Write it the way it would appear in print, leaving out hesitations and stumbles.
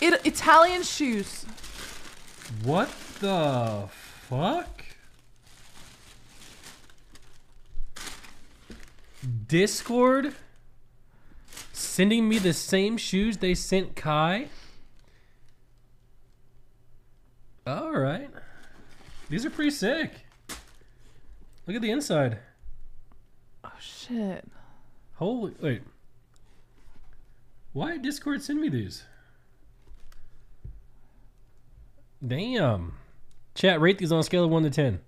Italian shoes. What the fuck? Discord sending me the same shoes they sent Kai. All right. These are pretty sick. Look at the inside. Oh shit. Holy, wait. Why did Discord send me these? Damn. Chat, rate these on a scale of 1 to 10.